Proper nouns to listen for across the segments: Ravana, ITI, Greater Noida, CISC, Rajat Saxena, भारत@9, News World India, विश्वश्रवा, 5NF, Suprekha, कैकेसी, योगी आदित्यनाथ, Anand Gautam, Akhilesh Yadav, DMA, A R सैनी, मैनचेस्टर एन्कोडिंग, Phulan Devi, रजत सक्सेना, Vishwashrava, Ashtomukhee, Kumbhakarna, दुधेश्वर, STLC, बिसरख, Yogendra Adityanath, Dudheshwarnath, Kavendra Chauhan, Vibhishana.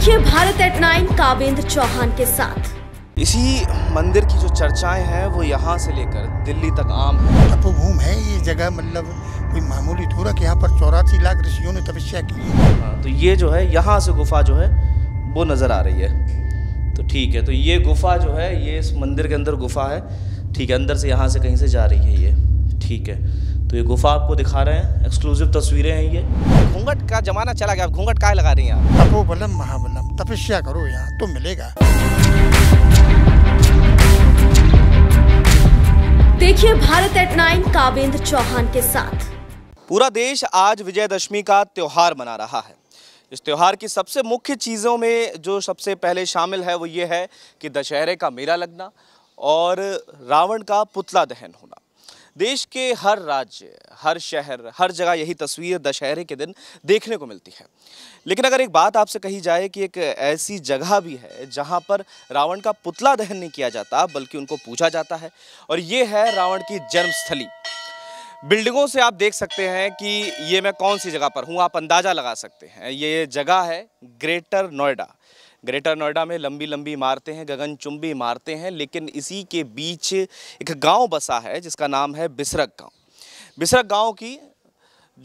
देखिए भारत@9 कावेंद्र चौहान के साथ। इसी मंदिर की जो चर्चाएं हैं वो यहाँ से लेकर दिल्ली तक आम है। तपोभूम है ये जगह, मतलब कोई मामूली थोड़ा कि यहाँ पर 84 लाख ऋषियों ने तपस्या की है। तो ये जो है यहाँ से गुफा जो है वो नज़र आ रही है। तो ठीक है, तो ये गुफा जो है ये इस मंदिर के अंदर गुफा है, ठीक है, अंदर से यहाँ से कहीं से जा रही है ये, ठीक है। तो ये गुफा आपको दिखा रहे हैं, एक्सक्लूसिव तस्वीरें हैं ये। घूंघट का ज़माना चला गया, आप घूंघट काहे लगा रही हैं आप? तपोबलम महाबलम, तपस्या करो यहाँ तो मिलेगा। देखिए भारत@9 कावेंद्र चौहान के साथ। पूरा देश आज विजयदशमी का त्यौहार मना रहा है। इस त्यौहार की सबसे मुख्य चीज़ों में जो सबसे पहले शामिल है वो ये है कि दशहरे का मेला लगना और रावण का पुतला दहन होना। देश के हर राज्य, हर शहर, हर जगह यही तस्वीर दशहरे के दिन देखने को मिलती है। लेकिन अगर एक बात आपसे कही जाए कि एक ऐसी जगह भी है जहां पर रावण का पुतला दहन नहीं किया जाता बल्कि उनको पूजा जाता है, और ये है रावण की जन्मस्थली। बिल्डिंगों से आप देख सकते हैं कि ये मैं कौन सी जगह पर हूँ, आप अंदाज़ा लगा सकते हैं। ये जगह है ग्रेटर नोएडा। ग्रेटर नोएडा में लंबी लंबी इमारतें हैं, गगनचुंबी इमारतें हैं, लेकिन इसी के बीच एक गांव बसा है जिसका नाम है बिसरख गांव। बिसरख गांव की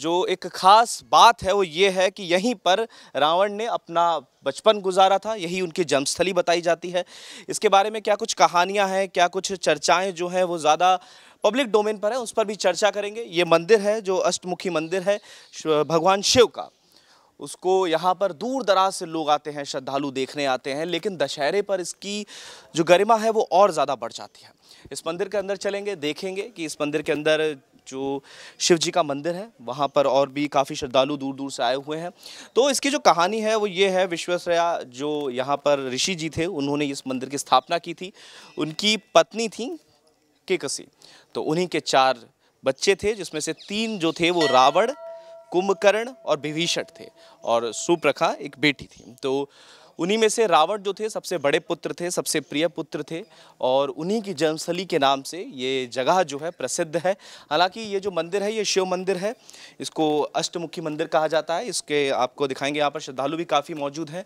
जो एक ख़ास बात है वो ये है कि यहीं पर रावण ने अपना बचपन गुजारा था, यही उनकी जन्मस्थली बताई जाती है। इसके बारे में क्या कुछ कहानियां हैं, क्या कुछ चर्चाएं जो हैं वो ज़्यादा पब्लिक डोमेन पर है, उस पर भी चर्चा करेंगे। ये मंदिर है जो अष्टमुखी मंदिर है भगवान शिव का, उसको यहाँ पर दूर दराज से लोग आते हैं, श्रद्धालु देखने आते हैं, लेकिन दशहरे पर इसकी जो गरिमा है वो और ज़्यादा बढ़ जाती है। इस मंदिर के अंदर चलेंगे, देखेंगे कि इस मंदिर के अंदर जो शिव जी का मंदिर है वहाँ पर और भी काफ़ी श्रद्धालु दूर दूर से आए हुए हैं। तो इसकी जो कहानी है वो ये है, विश्वश्रया जो यहाँ पर ऋषि जी थे उन्होंने इस मंदिर की स्थापना की थी। उनकी पत्नी थी कैकेसी, तो उन्हीं के 4 बच्चे थे जिसमें से 3 जो थे वो रावण, कुंभकर्ण और विभीषण थे, और सुप्रखा एक बेटी थी। तो उन्हीं में से रावण जो थे सबसे बड़े पुत्र थे, सबसे प्रिय पुत्र थे, और उन्हीं की जन्मस्थली के नाम से ये जगह जो है प्रसिद्ध है। हालांकि ये जो मंदिर है ये शिव मंदिर है, इसको अष्टमुखी मंदिर कहा जाता है। इसके आपको दिखाएंगे, यहाँ पर श्रद्धालु भी काफ़ी मौजूद हैं,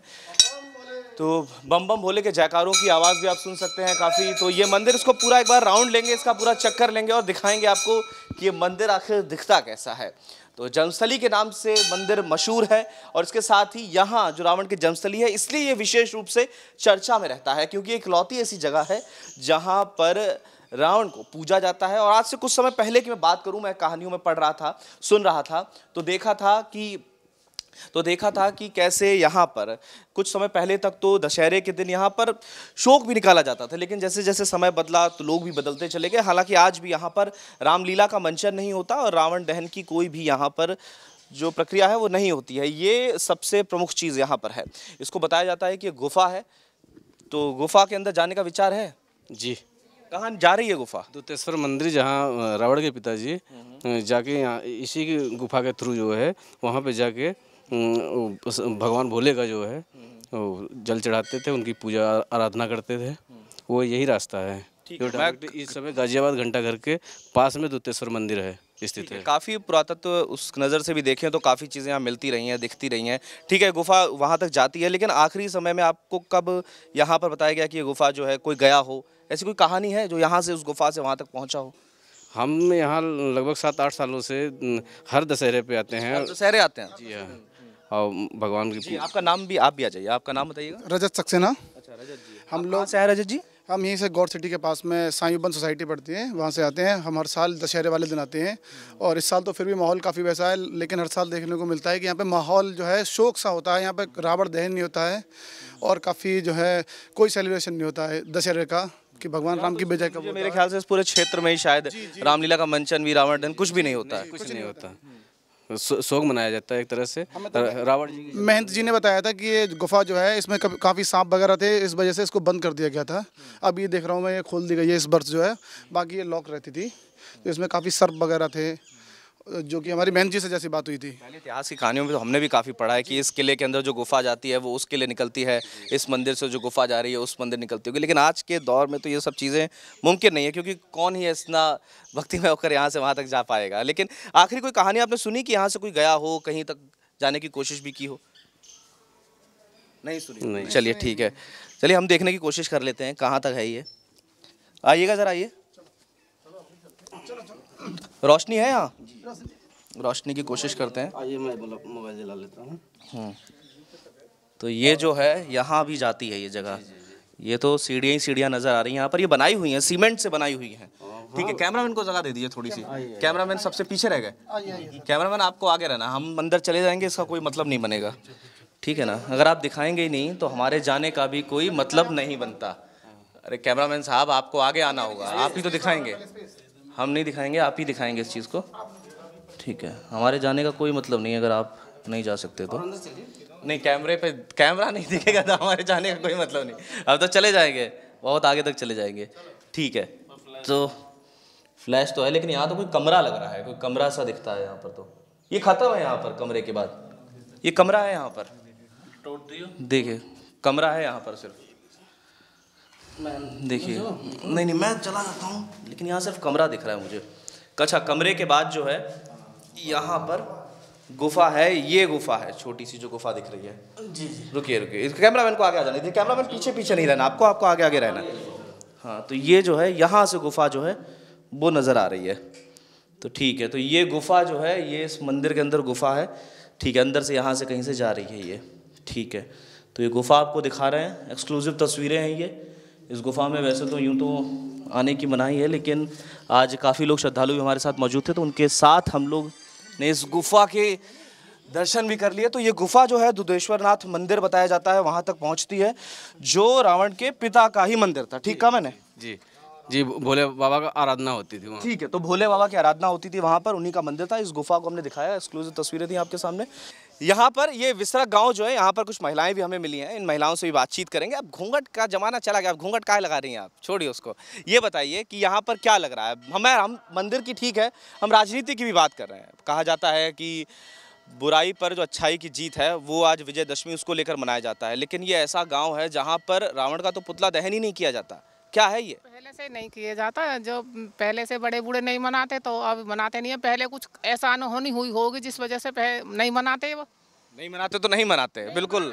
तो बम बम भोले के जयकारों की आवाज़ भी आप सुन सकते हैं काफ़ी। तो ये मंदिर, इसको पूरा एक बार राउंड लेंगे, इसका पूरा चक्कर लेंगे और दिखाएंगे आपको कि ये मंदिर आखिर दिखता कैसा है। तो जन्मस्थली के नाम से मंदिर मशहूर है, और इसके साथ ही यहाँ जो रावण की जन्मस्थली है इसलिए ये विशेष रूप से चर्चा में रहता है, क्योंकि इकलौती ऐसी जगह है जहाँ पर रावण को पूजा जाता है। और आज से कुछ समय पहले की मैं बात करूँ, मैं कहानियों में सुन रहा था तो देखा था कि कैसे यहाँ पर कुछ समय पहले तक तो दशहरे के दिन यहाँ पर शोक भी निकाला जाता था, लेकिन जैसे जैसे समय बदला तो लोग भी बदलते चले गए। हालांकि आज भी यहाँ पर रामलीला का मंचन नहीं होता और रावण दहन की कोई भी यहाँ पर जो प्रक्रिया है वो नहीं होती है। ये सबसे प्रमुख चीज़ यहाँ पर है। इसको बताया जाता है कि गुफा है, तो गुफा के अंदर जाने का विचार है जी। कहाँ जा रही है गुफा? दुधेश्वर मंदिर, जहाँ रावण के पिताजी जाके इसी की गुफा के थ्रू जो है वहाँ पर जाके भगवान भोले का जो है जल चढ़ाते थे, उनकी पूजा आराधना करते थे, वो यही रास्ता है। इस समय गाजियाबाद घंटाघर के पास में दुधेश्वर मंदिर है स्थित है। काफ़ी पुरातत्व तो उस नज़र से भी देखें तो काफ़ी चीज़ें यहाँ मिलती रही हैं, दिखती रही हैं, ठीक है। गुफा वहाँ तक जाती है, लेकिन आखिरी समय में आपको कब यहाँ पर बताया गया कि ये गुफा जो है कोई गया हो? ऐसी कोई कहानी है जो यहाँ से उस गुफा से वहाँ तक पहुँचा हो? हम यहाँ लगभग 7-8 सालों से हर दशहरे पे आते हैं। दशहरे आते हैं जी हाँ, और भगवान की। आपका नाम भी, आप भी आ जाइए, आपका नाम बताइएगा। रजत सक्सेना। अच्छा रजत जी, हम लोग से हैं। रजत जी, हम यहीं से गौड़ सिटी के पास में साइबन सोसाइटी पढ़ती है, वहाँ से आते हैं। हम हर साल दशहरे वाले दिन आते हैं, और इस साल तो फिर भी माहौल काफ़ी वैसा है, लेकिन हर साल देखने को मिलता है कि यहाँ पे माहौल जो है शोक सा होता है। यहाँ पे रावण दहन नहीं होता है और काफ़ी जो है कोई सेलिब्रेशन नहीं होता है दशहरे का, कि भगवान राम की बजाय कब। मेरे ख्याल से इस पूरे क्षेत्र में ही शायद रामलीला का मंचन भी, रावण दहन कुछ भी नहीं होता है, कुछ नहीं होता। शोक मनाया जाता है एक तरह से। रावण महंत जी ने बताया था कि ये गुफा जो है इसमें काफ़ी सांप वगैरह थे, इस वजह से इसको बंद कर दिया गया था। अब ये देख रहा हूँ मैं, ये खोल दी गई है इस वर्ष जो है, बाकी ये लॉक रहती थी। तो इसमें काफ़ी सर्प वगैरह थे, जो कि हमारी महंत जी से जैसी बात हुई थी। पहले इतिहास की कहानियों में तो हमने भी काफ़ी पढ़ा है कि इस किले के अंदर जो गुफा जाती है वो उस किले निकलती है, इस मंदिर से जो गुफा जा रही है उस मंदिर निकलती होगी। लेकिन आज के दौर में तो ये सब चीज़ें मुमकिन नहीं है, क्योंकि कौन ही इतना भक्ति में होकर यहाँ से वहाँ तक जा पाएगा। लेकिन आखिरी कोई कहानी आपने सुनी कि यहाँ से कोई गया हो, कहीं तक जाने की कोशिश भी की हो? नहीं सुनी, नहीं। चलिए ठीक है, चलिए हम देखने की कोशिश कर लेते हैं कहाँ तक है ये। आइएगा ज़रा, आइए। रोशनी है यहाँ, रोशनी की कोशिश करते हैं। आइए, मैं मोबाइल जला लेता हूँ। तो ये जो है यहाँ भी जाती है ये जगह, ये तो सीढ़ियाँ ही सीढ़ियाँ नज़र आ रही हैं यहाँ पर। ये बनाई हुई हैं, सीमेंट से बनाई हुई हैं। ठीक है, कैमरामैन को जगह दे दीजिए थोड़ी सी। कैमरामैन सबसे पीछे रह गए, कैमरामैन आपको आगे रहना, हम अंदर चले जाएंगे इसका कोई मतलब नहीं बनेगा। ठीक है ना, अगर आप दिखाएंगे ही नहीं तो हमारे जाने का भी कोई मतलब नहीं बनता। अरे कैमरामैन साहब, आपको आगे आना होगा, आप ही तो दिखाएंगे, हम नहीं दिखाएंगे, आप ही दिखाएंगे इस चीज़ को। ठीक है, हमारे जाने का कोई मतलब नहीं अगर आप नहीं जा सकते तो। नहीं, कैमरे पे कैमरा नहीं दिखेगा तो हमारे जाने का कोई मतलब नहीं। अब तो चले जाएंगे, बहुत आगे तक चले जाएंगे। ठीक है, तो फ्लैश तो है लेकिन यहाँ तो कोई कमरा लग रहा है, कोई कमरा सा दिखता है यहाँ पर। तो ये ख़त्म है यहाँ पर, कमरे के बाद ये कमरा है यहाँ पर, देखिए कमरा है यहाँ पर सिर्फ। देखिए, नहीं, मैं चला जाता हूँ लेकिन यहाँ सिर्फ कमरा दिख रहा है मुझे। अच्छा, कमरे के बाद जो है यहाँ पर गुफा है, ये गुफा है, छोटी सी जो गुफा दिख रही है। जी जी, रुकिए रुकिए, कैमरामैन को आगे आ जाना। देखिए कैमरामैन, पीछे पीछे नहीं रहना आपको, आपको आगे आगे रहना। हाँ, तो ये जो है यहाँ से गुफा जो है वो नज़र आ रही है। तो ठीक है, तो ये गुफा जो है, ये इस मंदिर के अंदर गुफा है। ठीक है, अंदर से यहाँ से कहीं से जा रही है ये। ठीक है, तो ये गुफा आपको दिखा रहे हैं, एक्सक्लूसिव तस्वीरें हैं ये। इस गुफा में वैसे तो यूँ तो आने की मनाही है लेकिन आज काफ़ी लोग श्रद्धालु भी हमारे साथ मौजूद थे तो उनके साथ हम लोग ने इस गुफा के दर्शन भी कर लिए। तो ये गुफा जो है दुधेश्वरनाथ मंदिर बताया जाता है, वहाँ तक पहुँचती है, जो रावण के पिता का ही मंदिर था। ठीक कहा मैंने? जी जी, भोले बाबा का आराधना होती थी वहाँ। ठीक है, तो भोले बाबा की आराधना होती थी वहाँ पर, उन्हीं का मंदिर था। इस गुफा को हमने दिखाया, एक्सक्लूसिव तस्वीरें थी आपके सामने। यहाँ पर ये विसरक गांव जो है, यहाँ पर कुछ महिलाएं भी हमें मिली हैं, इन महिलाओं से भी बातचीत करेंगे। अब घूंघट का ज़माना चला गया, अब घूंघट काहे लगा रही हैं आप, छोड़िए उसको। ये बताइए कि यहाँ पर क्या लग रहा है, हम मंदिर की, ठीक है, हम राजनीति की भी बात कर रहे हैं। कहा जाता है कि बुराई पर जो अच्छाई की जीत है वो आज विजयदशमी उसको लेकर मनाया जाता है, लेकिन ये ऐसा गाँव है जहाँ पर रावण का तो पुतला दहन ही नहीं किया जाता। क्या है ये? पहले से नहीं किया जाता, जो पहले से बड़े बूढ़े नहीं मनाते तो अब मनाते नहीं है। पहले कुछ ऐसा अनहोनी हुई होगी जिस वजह से नहीं मनाते। वो नहीं मनाते तो नहीं मनाते, बिल्कुल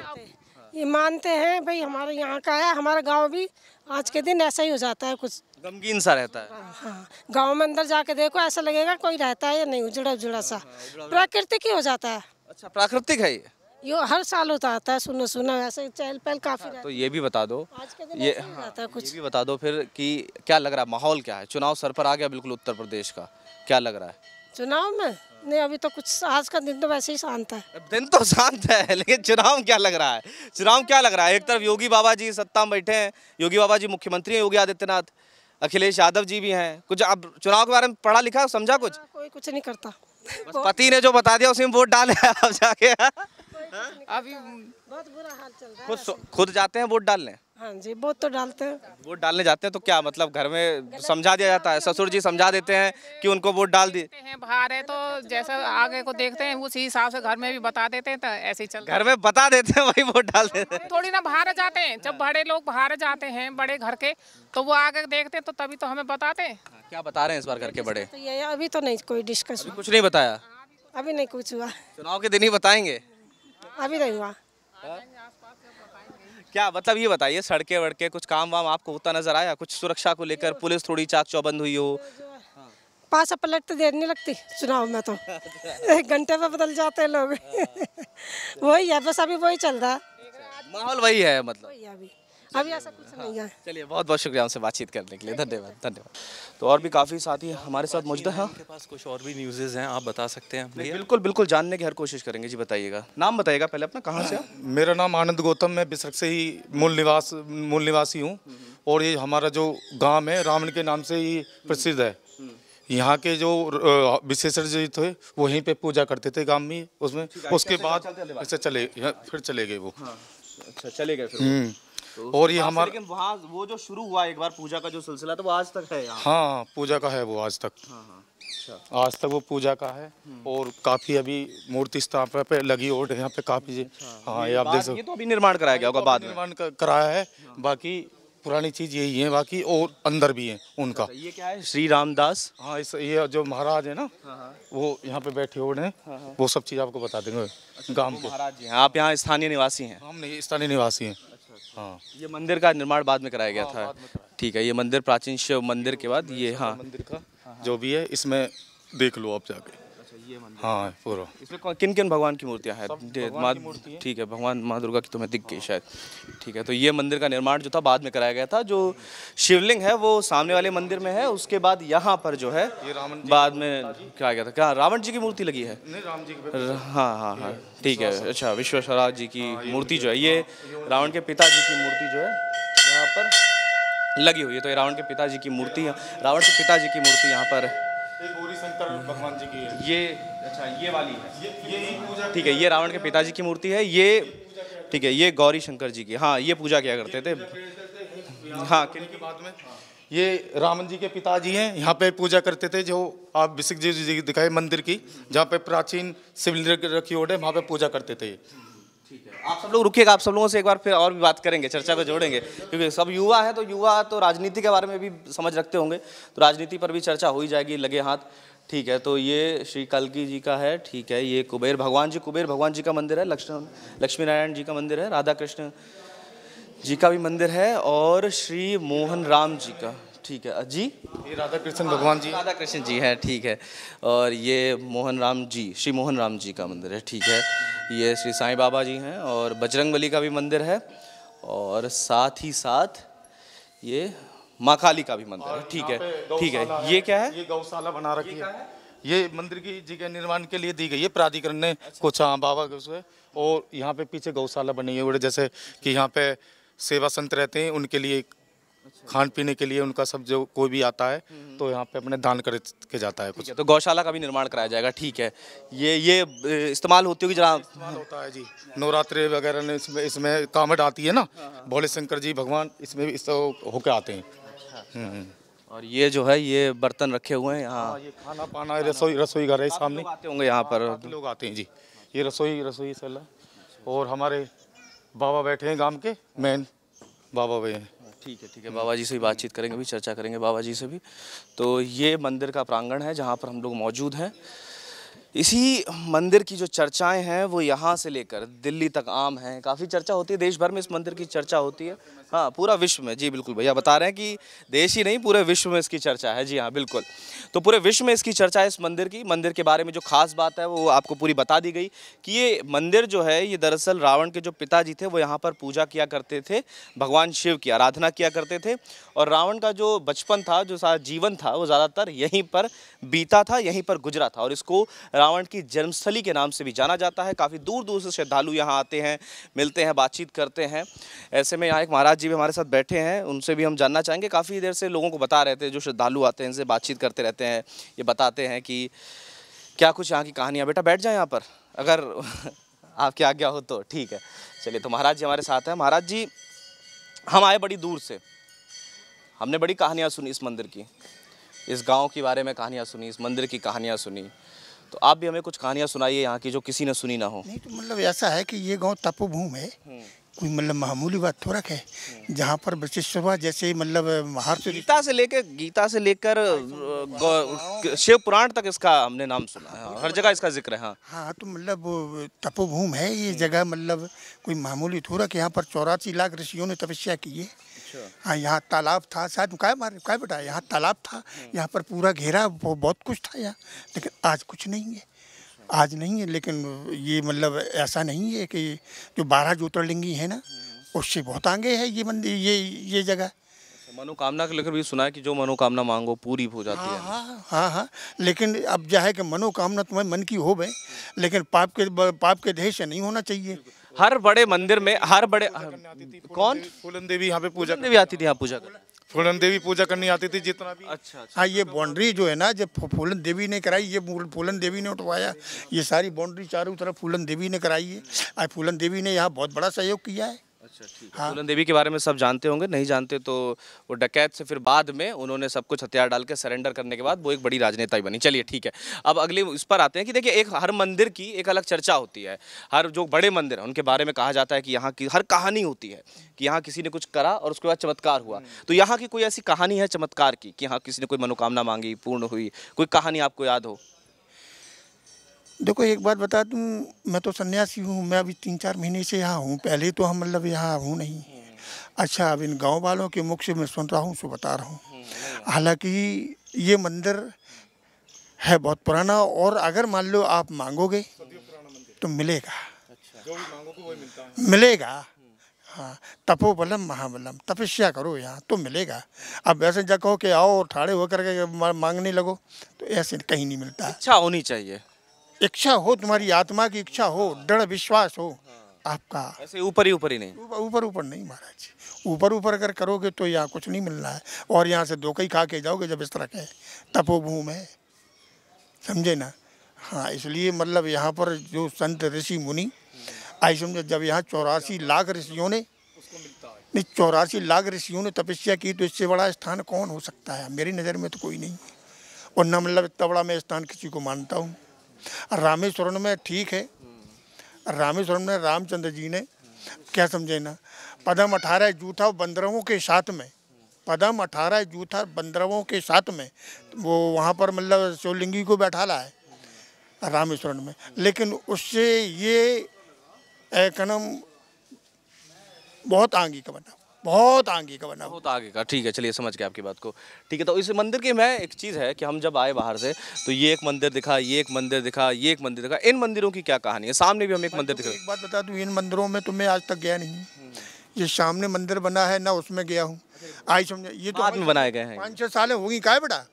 ये मानते हैं भाई हमारे यहाँ का है, हमारा गांव भी आज के दिन ऐसा ही हो जाता है, कुछ गमगीन सा रहता है। हाँ, गाँव में अंदर जाके देखो, ऐसा लगेगा कोई रहता है या नहीं, उजड़ा उजड़ा सा, प्राकृतिक ही हो जाता है। अच्छा, प्राकृतिक है ये, हर साल होता आता है, सुनो सुना वैसे चहल पहल काफी। तो ये भी बता दो, आज के दिन ये कुछ ये भी बता दो फिर कि क्या लग रहा है, माहौल क्या है? चुनाव सर पर आ गया बिल्कुल उत्तर प्रदेश का, क्या लग रहा है चुनाव में? नहीं, अभी तो कुछ, आज का दिन तो वैसे ही शांत है। दिन तो शांत है लेकिन चुनाव क्या लग रहा है, चुनाव क्या लग रहा है? एक तरफ योगी बाबा जी सत्ता में बैठे हैं, योगी बाबा जी मुख्यमंत्री हैं, योगी आदित्यनाथ, अखिलेश यादव जी भी हैं। कुछ आप चुनाव के बारे में पढ़ा लिखा समझा कुछ? कोई कुछ नहीं करता, पति ने जो बता दिया उसी में वोट डाले आप जाके। अभी बहुत बुरा हाल चल रहा है। खुद जाते हैं वोट डालने? हाँ जी, वोट तो डालते हैं, वोट डालने जाते हैं। तो क्या मतलब घर में समझा दिया जाता है, ससुर जी समझा देते हैं कि उनको वोट डाल दिए हैं, बाहर है तो जैसा आगे को देखते हैं उसी हिसाब से घर में भी बता देते हैं, तो ऐसे ही चलता है। घर में बता देते हैं वही वोट डाल देते हैं, थोड़ी ना। बाहर जाते हैं जब बड़े लोग बाहर जाते हैं बड़े घर के, तो वो आगे देखते हैं तो तभी तो हमें बताते हैं। क्या बता रहे हैं इस बार घर के बड़े? अभी तो नहीं कोई डिस्कशन, कुछ नहीं बताया, अभी नहीं कुछ हुआ, चुनाव के दिन ही बताएंगे, अभी नहीं हुआ। क्या मतलब ये बताइए, सड़कें वड़के कुछ काम वाम आपको होता नजर आया? कुछ सुरक्षा को लेकर पुलिस थोड़ी चाक चौबंद हुई हो? पासा पलट तो देर नहीं लगती चुनाव में, तो एक घंटे में बदल जाते हैं लोग। वही है बस, अभी वही चल रहा है, माहौल वही है, मतलब वही है अभी ऐसा कुछ नहीं है। चलिए, बहुत बहुत शुक्रिया हमसे बातचीत करने के लिए, धन्यवाद धन्यवाद। तो और भी काफ़ी साथी हमारे साथ मौजूद हैं, उनके पास कुछ और भी न्यूज़ेस हैं, आप बता सकते हैं? बिल्कुल बिल्कुल, जानने की हर कोशिश करेंगे। जी बताइएगा, नाम बताइएगा पहले अपना, कहाँ से? मेरा नाम आनंद गौतम, मैं बिसरख से ही मूल निवासी हूँ, और ये हमारा जो गाँव है रावण के नाम से ही प्रसिद्ध है। यहाँ के जो विशेषज्ञ थे वहीं पर पूजा करते थे गाँव में, उसमें उसके बाद फिर चले गए वो। अच्छा, चले गए फिर। और ये हमारा, लेकिन वहाँ वो जो शुरू हुआ एक बार पूजा का जो सिलसिला था वो आज तक है यहाँ। हाँ, पूजा का है वो आज तक। हाँ, अच्छा, आज तक वो पूजा का है। और काफी अभी मूर्ति स्थापना पे लगी, और यहाँ पे काफी। हाँ, ये आप देख सकते, ये तो अभी निर्माण कराया गया होगा, बाद में निर्माण कराया है, बाकी पुरानी चीज़ यही है बाकी, और अंदर भी है उनका। ये क्या है? श्री रामदास। हाँ, इस ये जो महाराज है ना, वो यहाँ पे बैठे हुए हैं, वो सब चीज़ आपको बता देंगे। गांव के महाराज जी हैं, आप यहाँ स्थानीय निवासी हैं? हम नहीं, स्थानीय निवासी हैं। हाँ, ये मंदिर का निर्माण बाद में कराया गया था, ठीक है। ये मंदिर प्राचीन शिव मंदिर के बाद ये, हाँ, मंदिर का जो भी है इसमें देख लो आप जाके। हाँ, पूरा इसमें किन किन भगवान की मूर्तियाँ हैं? ठीक है, भगवान माँ दुर्गा की तुम्हें दिख गई शायद, ठीक है। तो ये मंदिर का निर्माण जो था बाद में कराया गया था। जो शिवलिंग है वो सामने वाले मंदिर में है, उसके बाद यहाँ पर जो है बाद में कराया गया था। क्या रावण जी की मूर्ति लगी है? हाँ हाँ हाँ, ठीक है। अच्छा, विश्वश्रवा जी की मूर्ति जो है, ये रावण के पिताजी की मूर्ति जो है यहाँ पर लगी हुई है। तो ये रावण के पिताजी की मूर्ति, रावण के पिताजी की मूर्ति यहाँ पर, भगवान जी की है ये। अच्छा, ये वाली है, ये ठीक है, ये रावण के पिताजी की मूर्ति है ये, ठीक है। ये गौरी शंकर जी की, हाँ, ये पूजा किया करते थे। हाँ, किनके बाद में? ये रामन जी के पिताजी हैं, यहाँ पे पूजा करते थे। जो आप बिस्क जी दिखाए मंदिर की, जहाँ पे प्राचीन शिवलिंग रखी ओढ़ है, वहाँ पे पूजा करते थे। ठीक है, आप सब लोग रुकिएगा, आप सब लोगों से एक बार फिर और भी बात करेंगे, चर्चा को जोड़ेंगे, क्योंकि सब युवा हैं तो युवा तो राजनीति के बारे में भी समझ रखते होंगे, तो राजनीति पर भी चर्चा हो ही जाएगी लगे हाथ, ठीक है। तो ये श्री कालकी जी का है, ठीक है। ये कुबेर भगवान जी का मंदिर है, लक्ष्मी नारायण जी का मंदिर है, राधा कृष्ण जी का भी मंदिर है, और श्री मोहन राम जी का, ठीक है जी। ये राधा कृष्ण भगवान जी हैं, ठीक है। और ये श्री मोहन राम जी का मंदिर है, ठीक है। ये श्री साईं बाबा जी हैं, और बजरंगबली का भी मंदिर है, और साथ ही साथ ये माँ काली का भी मंदिर है, ठीक है, ठीक है। ये क्या है? ये गौशाला बना रखी है, ये मंदिर की जी के निर्माण के लिए दी गई है प्राधिकरण ने कुछ, हाँ, बाबा के उसमें। और यहाँ पे पीछे गौशाला बनी है, जैसे कि यहाँ पे सेवा संत रहते हैं, उनके लिए खान पीने के लिए उनका सब, जो कोई भी आता है तो यहाँ पे अपने दान करके जाता है कुछ। तो गौशाला का भी निर्माण कराया जाएगा, ठीक है। ये इस्तेमाल होती होगी, जरा इस्तेमाल होता है जी, नवरात्रि वगैरह में इसमें कावड़ आती है ना, भोले शंकर जी भगवान इसमें भी इस होके आते हैं। और ये जो है, ये बर्तन रखे हुए हैं यहाँ, ये खाना पाना रसोई घर है सामने, आते होंगे यहाँ पर लोग, आते हैं जी। ये रसोई सला, और हमारे बाबा बैठे हैं, गाँव के मेन बाबा भाई हैं, ठीक है, ठीक है। बाबा जी से भी बातचीत करेंगे, भी चर्चा करेंगे बाबा जी से भी। तो ये मंदिर का प्रांगण है जहाँ पर हम लोग मौजूद हैं। इसी मंदिर की जो चर्चाएं हैं वो यहाँ से लेकर दिल्ली तक आम हैं, काफ़ी चर्चा होती है, देश भर में इस मंदिर की चर्चा होती है, हाँ, पूरा विश्व में जी। बिल्कुल भैया बता रहे हैं कि देश ही नहीं पूरे विश्व में इसकी चर्चा है जी, हाँ बिल्कुल। तो पूरे विश्व में इसकी चर्चा है इस मंदिर की। मंदिर के बारे में जो खास बात है वो आपको पूरी बता दी गई कि ये मंदिर जो है, ये दरअसल रावण के जो पिताजी थे वो यहाँ पर पूजा किया करते थे, भगवान शिव की आराधना किया करते थे, और रावण का जो बचपन था, जो सारा जीवन था, वो ज़्यादातर यहीं पर बीता था, यहीं पर गुजरा था, और इसको रावण की जन्मस्थली के नाम से भी जाना जाता है। काफ़ी दूर दूर से श्रद्धालु यहाँ आते हैं, मिलते हैं, बातचीत करते हैं। ऐसे में यहाँ एक महाराज जी भी हमारे साथ बैठे हैं, उनसे भी हम जानना चाहेंगे। काफ़ी देर से लोगों को बता रहे थे, जो श्रद्धालु आते हैं इनसे बातचीत करते रहते हैं, ये बताते हैं कि क्या कुछ यहाँ की कहानियाँ। बेटा बैठ जाए यहाँ पर, अगर आपकी आज्ञा हो तो, ठीक है। चलिए, तो महाराज जी हमारे साथ हैं। महाराज जी, हम आए बड़ी दूर से, हमने बड़ी कहानियाँ सुनी इस मंदिर की, इस गाँव के बारे में कहानियाँ सुनी, इस मंदिर की कहानियाँ सुनी, तो आप भी हमें कुछ कहानियाँ सुनाइए यहाँ की, जो किसी ने सुनी ना हो। नहीं तो मतलब ऐसा है कि ये गांव तपोभूमि है, कोई मतलब मामूली बात थोड़ा है, जहाँ पर विशेषवा जैसे मतलब गीता से लेकर शिव पुराण तक इसका हमने नाम सुना है, हर जगह इसका जिक्र है। हाँ हाँ, तो मतलब तपोभूमि है ये जगह, मतलब कोई मामूली थोड़ा है। यहाँ पर 84 लाख ऋषियों ने तपस्या की है। हाँ, यहाँ तालाब था शायद, क्या बेटा, यहाँ तालाब था, यहाँ पर पूरा घेरा, बहुत कुछ था यहाँ, लेकिन आज कुछ नहीं है, आज नहीं है। लेकिन ये मतलब ऐसा नहीं है कि जो 12 ज्योतिर्लिंगी है ना, उससे बहुत आगे है ये मंदिर, ये जगह। मनोकामना के लेकर भी सुना है कि जो मनोकामना मांगो पूरी हो जाती है। हाँ हाँ हाँ, लेकिन अब यह है कि मनोकामना तुम्हारे मन की हो भाई, लेकिन पाप के ध्येय से नहीं होना चाहिए। हर बड़े मंदिर में कौन फूलन देवी यहाँ पे पूजा करने आती थी, यहाँ पूजा कर फूलन देवी पूजा करनी आती थी जितना भी। अच्छा, हाँ, ये बाउंड्री जो है ना, जब फूलन देवी ने कराई, ये फूलन देवी ने उठवाया, ये सारी बाउंड्री चारों तरफ फूलन देवी ने कराई है। आज फूलन देवी ने यहाँ बहुत बड़ा सहयोग किया है। अच्छा ठीक है। फूलन देवी के बारे में सब जानते होंगे, नहीं जानते तो वो डकैत से फिर बाद में उन्होंने सब कुछ हथियार डाल के सरेंडर करने के बाद वो एक बड़ी राजनेता ही बनी। चलिए ठीक है, अब अगले उस पर आते हैं कि देखिए एक हर मंदिर की एक अलग चर्चा होती है, हर जो बड़े मंदिर हैं उनके बारे में कहा जाता है कि यहाँ की हर कहानी होती है कि यहाँ किसी ने कुछ करा और उसके बाद चमत्कार हुआ। तो यहाँ की कोई ऐसी कहानी है चमत्कार की कि यहाँ किसी ने कोई मनोकामना मांगी पूर्ण हुई, कोई कहानी आपको याद हो? देखो एक बात बता दूं, मैं तो सन्यासी हूँ, मैं अभी 3-4 महीने से यहाँ हूँ, पहले तो हम मतलब यहाँ हूँ नहीं। अच्छा अब इन गांव वालों के मुख से मैं सुन रहा हूँ सो बता रहा हूँ। हालांकि ये मंदिर है बहुत पुराना और अगर मान लो आप मांगोगे तो मिलेगा। अच्छा। जो भी मांगोगे वही मिलता है। मिलेगा हाँ, तपोबलम महाबलम, तपस्या करो यहाँ तो मिलेगा। अब ऐसे जा कहो कि आओ ठाड़े होकर के मांगने लगो तो ऐसे कहीं नहीं मिलता। इच्छा होनी चाहिए, इच्छा हो, तुम्हारी आत्मा की इच्छा हो, दृढ़ विश्वास हो आपका, ऐसे ऊपर ही नहीं, ऊपर ऊपर नहीं महाराज, ऊपर ऊपर अगर करोगे तो यहाँ कुछ नहीं मिलना है। और यहाँ से धोखा ही खा के जाओगे जब इस तरह के तपोभूमि है, समझे ना। हाँ इसलिए मतलब यहाँ पर जो संत ऋषि मुनि आई समझे, जब यहाँ 84 लाख ऋषियों ने 84 लाख ऋषियों ने तपस्या की तो इससे बड़ा स्थान कौन हो सकता है, मेरी नज़र में तो कोई नहीं। और न मतलब इतना बड़ा मैं स्थान किसी को मानता हूँ। रामेश्वरम में ठीक है, रामेश्वरम में रामचंद्र जी ने क्या समझे ना, पदम 18 जूठा बंदरों के साथ में, पदम 18 जूठा बंदरों के साथ में वो वहाँ पर मतलब शिवलिंगी को बैठा ला है रामेश्वरम में। लेकिन उससे ये एक नाम बहुत आगे का बना, बहुत आगे का बना, बहुत आगे का। ठीक है चलिए समझ गया आपकी बात को। ठीक है तो इस मंदिर की मैं एक चीज़ है कि हम जब आए बाहर से तो ये एक मंदिर दिखा, ये एक मंदिर दिखा, ये एक मंदिर दिखा, इन मंदिरों की क्या कहानी है? सामने भी हम एक मंदिर दिखा। एक बात बता दूँ, इन मंदिरों में तो मैं आज तक गया नहीं, ये सामने मंदिर बना है ना उसमें गया हूँ। आज समझ ये तो आदमी बनाए गए हैं, 5-6 सालें होगी का बेटा,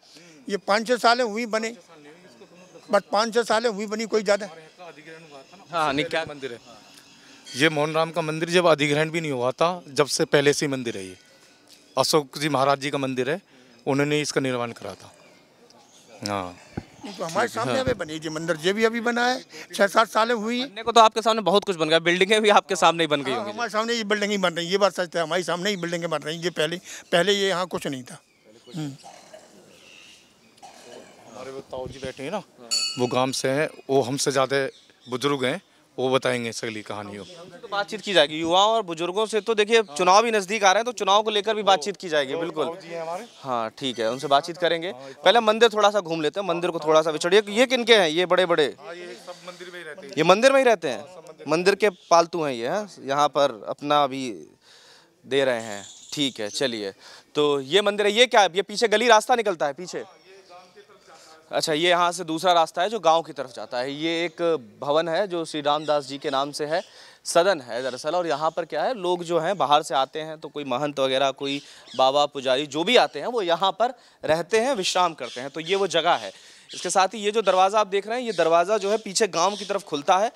ये 5-6 सालें हुई बने, बट 5-6 सालें हुई बनी, कोई ज़्यादा। हाँ नहीं क्या मंदिर है ये, मोहन राम का मंदिर जब अधिग्रहण भी नहीं हुआ था, जब से पहले से मंदिर है ये, अशोक जी महाराज जी का मंदिर है, उन्होंने इसका निर्माण करा था। हाँ तो हमारे सामने अभी बनी जी मंदिर, ये भी अभी बना है, 6-7 सालें हुई। बनने को तो आपके सामने बहुत कुछ बन गया, बिल्डिंगें भी आपके सामने ही बन गई होंगी। हमारे सामने ये बिल्डिंग ही बन रही है, ये बात सच है, हमारे सामने ही बिल्डिंगें बन रही हैं। ये पहले पहले ये यहाँ कुछ नहीं था। हमारे वो ताऊ जी बैठे हैं ना, वो गाँव से हैं, वो हमसे ज़्यादा बुजुर्ग हैं, वो बताएंगे सगली कहानियों। तो बातचीत की जाएगी युवाओं और बुजुर्गों से, तो देखिए चुनाव भी नजदीक आ रहे हैं तो चुनाव को लेकर भी बातचीत की जाएगी। बिल्कुल हाँ ठीक है, उनसे बातचीत करेंगे। पहले मंदिर थोड़ा सा घूम लेते हैं, मंदिर को थोड़ा सा विचड़िए। ये किनके हैं ये बड़े बड़े? ये मंदिर में ही रहते हैं, मंदिर के पालतू हैं ये, यहाँ पर अपना अभी दे रहे हैं। ठीक है चलिए, तो ये मंदिर है, ये क्या है? ये पीछे गली रास्ता निकलता है पीछे। अच्छा ये यहाँ से दूसरा रास्ता है जो गांव की तरफ जाता है। ये एक भवन है जो श्री रामदास जी के नाम से है, सदन है दरअसल। और यहाँ पर क्या है, लोग जो हैं बाहर से आते हैं तो कोई महंत वगैरह, कोई बाबा पुजारी जो भी आते हैं वो यहाँ पर रहते हैं, विश्राम करते हैं। तो ये वो जगह है। इसके साथ ही ये जो दरवाज़ा आप देख रहे हैं, ये दरवाज़ा जो है पीछे गाँव की तरफ खुलता है।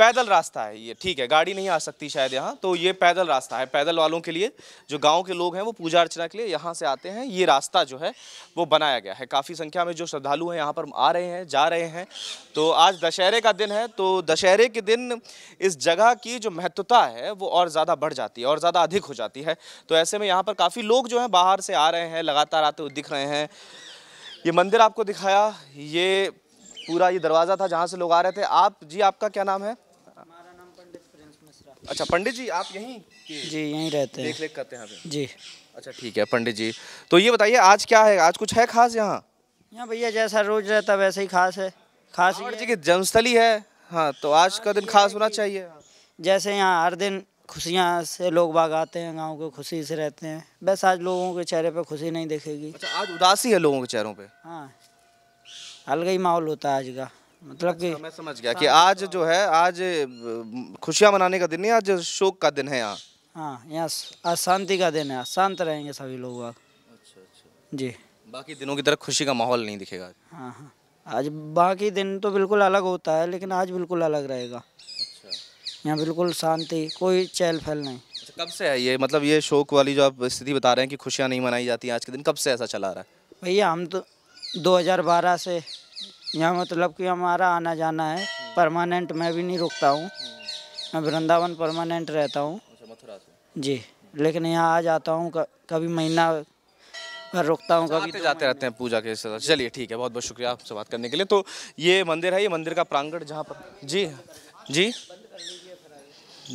पैदल रास्ता है ये, ठीक है, गाड़ी नहीं आ सकती शायद यहाँ, तो ये पैदल रास्ता है पैदल वालों के लिए। जो गांव के लोग हैं वो पूजा अर्चना के लिए यहाँ से आते हैं। ये रास्ता जो है वो बनाया गया है, काफ़ी संख्या में जो श्रद्धालु हैं यहाँ पर आ रहे हैं जा रहे हैं। तो आज दशहरे का दिन है, तो दशहरे के दिन इस जगह की जो महत्वता है वो और ज़्यादा बढ़ जाती है और ज़्यादा अधिक हो जाती है। तो ऐसे में यहाँ पर काफ़ी लोग जो हैं बाहर से आ रहे हैं, लगातार आते हुए दिख रहे हैं। ये मंदिर आपको दिखाया, ये पूरा ये दरवाज़ा था जहाँ से लोग आ रहे थे। आप जी आपका क्या नाम है? अच्छा पंडित जी आप यहीं यहीं रहते हैं, देख-रेख करते हैं आप जी? अच्छा ठीक है पंडित जी, तो ये बताइए आज क्या है, आज कुछ है खास यहाँ? यहाँ भैया जैसा रोज रहता वैसे ही खास है, खास जी की जन्मस्थली है। हाँ तो आज का दिन खास होना चाहिए। जैसे यहाँ हर दिन खुशियाँ से लोग बाग आते हैं, गाँव के खुशी से रहते हैं, बस आज लोगों के चेहरे पर खुशी नहीं दिखेगी। अच्छा आज उदासी है लोगों के चेहरों पर? हाँ अलग ही माहौल होता है आज का, मतलब कि मैं समझ गया कि आज जो है आज खुशियाँ मनाने का दिन है, आज शोक का दिन है यहाँ। हाँ यहाँ अशांति का दिन है, शांत रहेंगे सभी लोग। अच्छा अच्छा जी, बाकी दिनों की तरह खुशी का माहौल नहीं दिखेगा। हाँ हाँ आज बाकी दिन तो बिल्कुल अलग होता है, लेकिन आज बिल्कुल अलग रहेगा। अच्छा यहाँ बिल्कुल शांति, कोई चहल पहल नहीं। अच्छा कब से है ये, मतलब ये शोक वाली जो आप स्थिति बता रहे हैं कि खुशियाँ नहीं मनाई जाती आज के दिन, कब से ऐसा चला रहा है? भैया हम तो 2012 से यहाँ, मतलब कि हमारा आना जाना है परमानेंट, मैं भी नहीं रुकता हूँ, मैं वृंदावन परमानेंट रहता हूँ। अच्छा, मथुरा से? जी, लेकिन यहाँ आ जाता हूँ, कभी महीना रुकता हूँ, कभी जाते रहते हैं पूजा के साथ। चलिए ठीक है, बहुत बहुत शुक्रिया आपसे बात करने के लिए। तो ये मंदिर है, ये मंदिर का प्रांगण जहाँ पर जी जी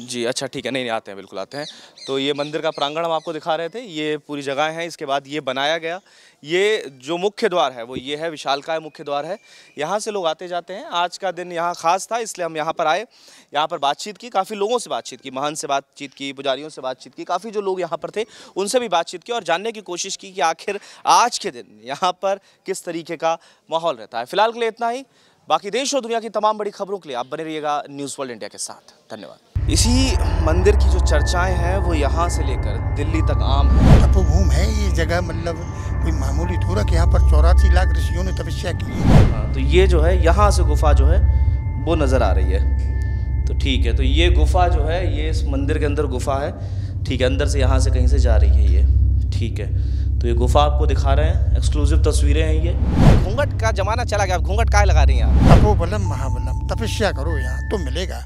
जी अच्छा ठीक है, नहीं आते हैं, बिल्कुल आते हैं। तो ये मंदिर का प्रांगण हम आपको दिखा रहे थे, ये पूरी जगह हैं। इसके बाद ये बनाया गया, ये जो मुख्य द्वार है वो ये है, विशालकाय मुख्य द्वार है। यहाँ से लोग आते जाते हैं। आज का दिन यहाँ खास था इसलिए हम यहाँ पर आए, यहाँ पर बातचीत की, काफ़ी लोगों से बातचीत की, महंत से बातचीत की, पुजारियों से बातचीत की, काफ़ी जो लोग यहाँ पर थे उनसे भी बातचीत की और जानने की कोशिश की कि आखिर आज के दिन यहाँ पर किस तरीके का माहौल रहता है। फिलहाल के लिए इतना ही, बाकी देश और दुनिया की तमाम बड़ी खबरों के लिए आप बने रहिएगा न्यूज़ वर्ल्ड इंडिया के साथ। धन्यवाद। इसी मंदिर की जो चर्चाएं हैं वो यहाँ से लेकर दिल्ली तक आम है। तपोभूम है ये जगह, मतलब कोई मामूली थोड़ा कि यहाँ पर 84 लाख ऋषियों ने तपस्या की है। तो ये जो है यहाँ से गुफा जो है वो नज़र आ रही है। तो ठीक है, तो ये गुफा जो है, ये इस मंदिर के अंदर गुफा है, ठीक है, अंदर से यहाँ से कहीं से जा रही है ये, ठीक है। तो ये गुफा आपको दिखा रहे हैं, एक्सक्लूसिव तस्वीरें हैं ये। घूंघट का जमाना चला गया, आप घूंघट काहे लगा रही हैं आप? तपोबलम महाबलम, तपस्या करो यहाँ तो मिलेगा।